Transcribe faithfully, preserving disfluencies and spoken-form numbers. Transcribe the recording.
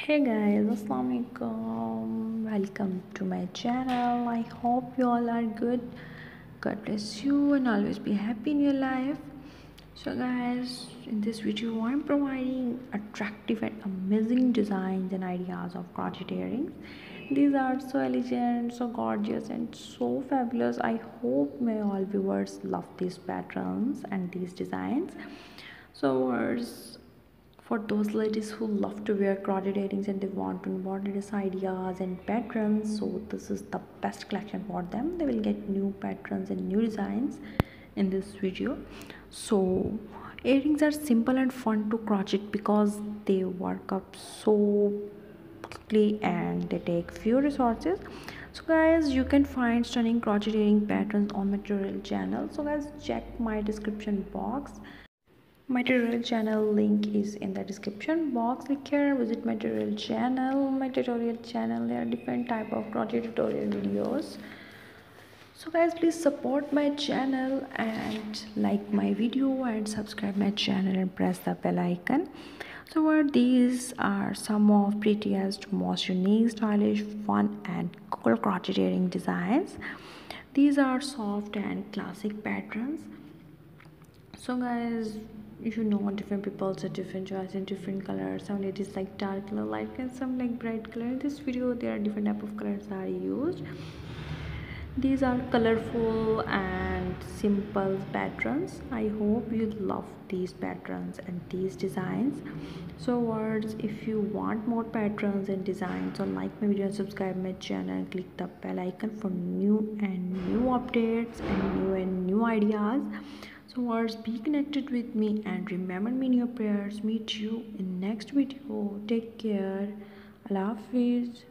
Hey guys, assalamualaikum. Welcome to my channel. I hope you all are good. God bless you and always be happy in your life. So guys, in this video I'm providing attractive and amazing designs and ideas of crochet earrings. These are so elegant, so gorgeous and so fabulous. I hope my all viewers love these patterns and these designs. So viewers, for those ladies who love to wear crochet earrings and they want to modernist ideas and patterns, so this is the best collection for them. They will get new patterns and new designs in this video. So earrings are simple and fun to crochet because they work up so quickly and they take few resources. So guys, you can find stunning crochet earring patterns on my tutorial channel. So guys, check my description box. My tutorial channel link is in the description box. Click here, visit my tutorial channel. My tutorial channel, there are different type of crochet tutorial videos. So guys, please support my channel and like my video and subscribe my channel and press the bell icon. So what, these are some of prettiest, most unique, stylish, fun and cool crochet earring designs. These are soft and classic patterns. So guys, you know, different people have different choices and different colors. Some ladies like dark color, light color, some like bright color. In this video there are different type of colors are used. These are colorful and simple patterns. I hope you love these patterns and these designs. So words, if you want more patterns and designs, so like my video and subscribe my channel and click the bell icon for new and new updates and new and new ideas. So words, be connected with me and remember me in your prayers. Meet you in next video. Take care. Allah Hafiz.